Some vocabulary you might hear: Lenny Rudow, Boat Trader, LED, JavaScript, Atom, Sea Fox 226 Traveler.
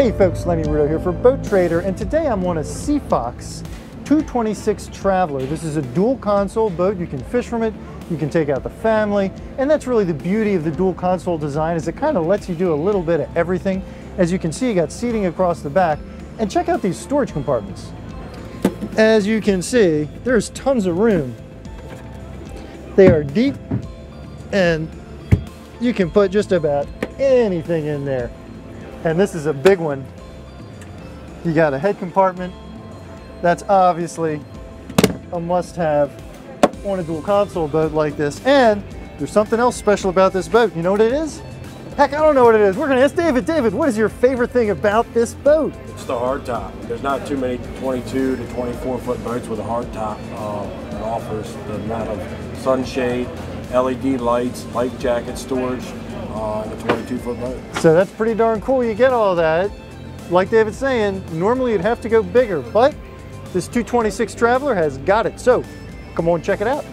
Hey folks, Lenny Rudow here for Boat Trader, and today I'm on a Sea Fox 226 Traveler. This is a dual console boat. You can fish from it, you can take out the family, and that's really the beauty of the dual console design, is it kind of lets you do a little bit of everything. As you can see, you got seating across the back, and check out these storage compartments. As you can see, there's tons of room. They are deep, and you can put just about anything in there. And this is a big one. You got a head compartment. That's obviously a must-have on a dual console boat like this. And there's something else special about this boat. You know what it is? Heck, I don't know what it is. We're gonna ask David. David, what is your favorite thing about this boat? It's the hard top. There's not too many 22 to 24 foot boats with a hard top that offers the amount of sunshade, LED lights, life jacket storage, on a 22-foot boat. So that's pretty darn cool. You get all that. Like David's saying, normally you'd have to go bigger, but this 226 Traveler has got it. So come on, check it out.